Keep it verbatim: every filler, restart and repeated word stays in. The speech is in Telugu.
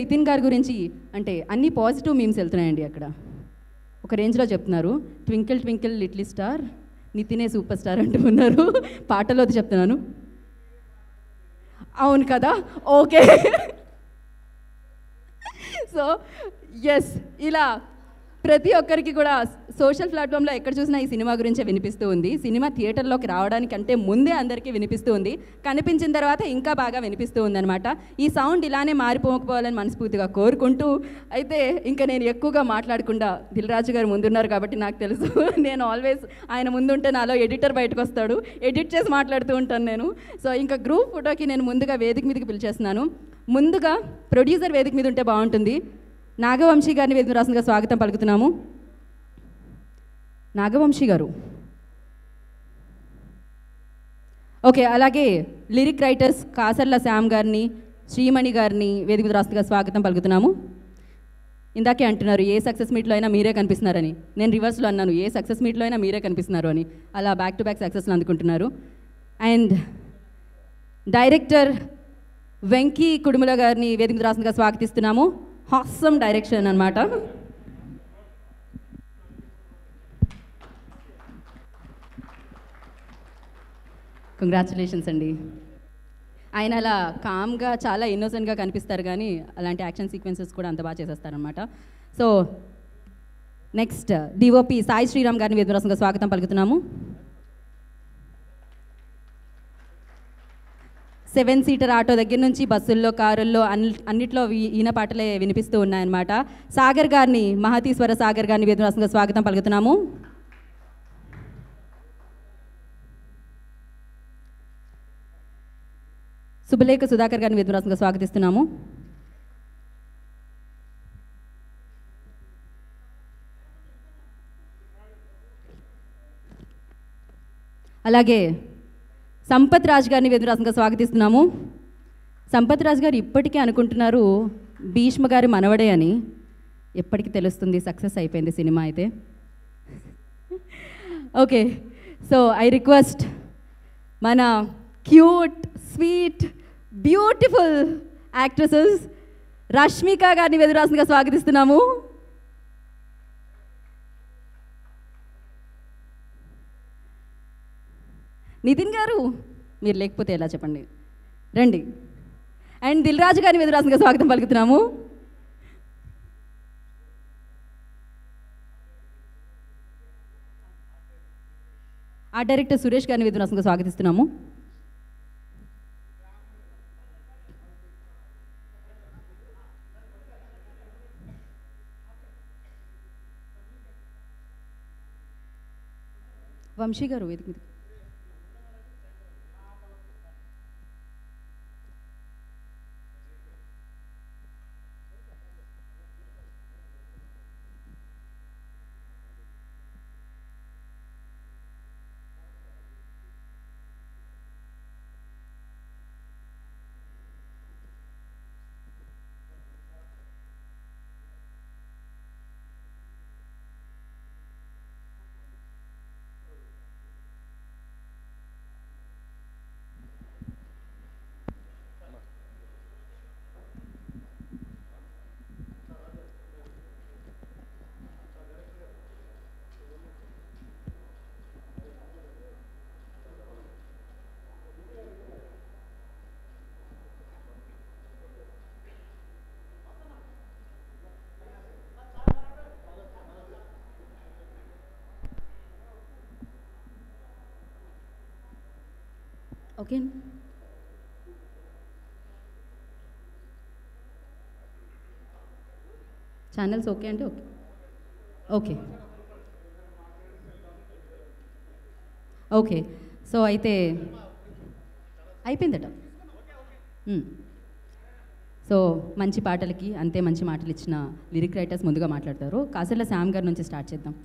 నితిన్ గారి గురించి అంటే అన్ని పాజిటివ్ మీమ్స్ వెళ్తున్నాయండి. అక్కడ ఒక రేంజ్లో చెప్తున్నారు, ట్వింకిల్ ట్వింకిల్ లిటిల్ స్టార్ నితినే సూపర్ స్టార్ అంటూ ఉన్నారు. పాటలో చెప్తున్నాను అవును కదా, ఓకే. సో ఎస్, ఇలా ప్రతి ఒక్కరికి కూడా సోషల్ ప్లాట్ఫామ్లో ఎక్కడ చూసినా ఈ సినిమా గురించే వినిపిస్తూ ఉంది. సినిమా థియేటర్లోకి రావడానికి అంటే ముందే అందరికీ వినిపిస్తూ ఉంది, కనిపించిన తర్వాత ఇంకా బాగా వినిపిస్తూ ఉందన్నమాట. ఈ సౌండ్ ఇలానే మారిపోకపోవాలని మనస్ఫూర్తిగా కోరుకుంటూ, అయితే ఇంకా నేను ఎక్కువగా మాట్లాడకుండా, దిల్ రాజు గారు ముందున్నారు కాబట్టి నాకు తెలుసు, నేను ఆల్వేస్ ఆయన ముందుంటే నాలో ఎడిటర్ బయటకు వస్తాడు, ఎడిట్ చేసి మాట్లాడుతూ ఉంటాను నేను. సో ఇంకా గ్రూప్ ఫోటోకి నేను ముందుగా వేదిక మీదకి పిలిచేస్తున్నాను. ముందుగా ప్రొడ్యూసర్ వేదిక మీద ఉంటే బాగుంటుంది. నాగవంశీ గారిని వేదిక రాష్ట్రంగా స్వాగతం పలుకుతున్నాము. నాగవంశీ గారు, ఓకే. అలాగే లిరిక్ రైటర్స్ కాసర్ల శ్యామ్ గారిని, శ్రీమణి గారిని వేదిక రాష్ట్రంగా స్వాగతం పలుకుతున్నాము. ఇందాకే అంటున్నారు ఏ సక్సెస్ మీట్లో అయినా మీరే కనిపిస్తున్నారని, నేను రివర్స్లో అన్నాను ఏ సక్సెస్ మీట్లో అయినా మీరే కనిపిస్తున్నారు అని. అలా బ్యాక్ టు బ్యాక్ సక్సెస్లు అందుకుంటున్నారు. అండ్ డైరెక్టర్ వెంకీ కుడుముల గారిని వేదిక రాష్ట్రంగా స్వాగతిస్తున్నాము. హాస్యం డైరెక్షన్ అన్నమాట. కంగ్రాచులేషన్స్ అండి. ఆయన అలా కామ్గా చాలా ఇన్నోసెంట్గా కనిపిస్తారు కానీ అలాంటి యాక్షన్ సీక్వెన్సెస్ కూడా అంత బాగా చేసేస్తారనమాట. So next DOP Sai Sriram గారిని వేదికగా స్వాగతం పలుకుతున్నాము. సెవెన్ సీటర్ ఆటో దగ్గర నుంచి బస్సుల్లో, కారుల్లో, అన్ని అన్నిట్లో ఈయన పాటలే వినిపిస్తూ ఉన్నాయన్నమాట. సాగర్ గారిని, మహతీశ్వర సాగర్ గారిని వేదికగా స్వాగతం పలుకుతున్నాము. సుభలేఖ సుధాకర్ గారిని వేదికగా స్వాగతిస్తున్నాము. అలాగే సంపత్ రాజ్ గారిని వేదికగా స్వాగతిస్తున్నాము. సంపత్ రాజ్ గారు ఇప్పటికే అనుకుంటున్నారు భీష్మ గారి మనవడే అని, ఎప్పటికీ తెలుస్తుంది సక్సెస్ అయిపోయింది సినిమా అయితే. ఓకే, సో ఐ రిక్వెస్ట్ మన cute, sweet, beautiful actresses Rashmika గారిని వేదికగా స్వాగతిస్తున్నాము. నితిన్ గారు మీరు లేకపోతే ఎలా చెప్పండి, రండి. అండ్ దిల్ రాజు గారిని వేదికగా స్వాగతం పలుకుతున్నాము. ఆ డైరెక్టర్ సురేష్ గారిని వేదికగా స్వాగతిస్తున్నాము. వంశీ గారు వేదిక మీద. ఓకే, ఛానల్స్ ఓకే అంటే ఓకే, ఓకే, ఓకే. సో అయితే అయిపోయిందట. సో మంచి పాటలకి అంతే మంచి మాటలు ఇచ్చిన లిరిక్ రైటర్స్ ముందుగా మాట్లాడతారు. కాసర్ల శ్యామ్ గారి నుంచి స్టార్ట్ చేద్దాం.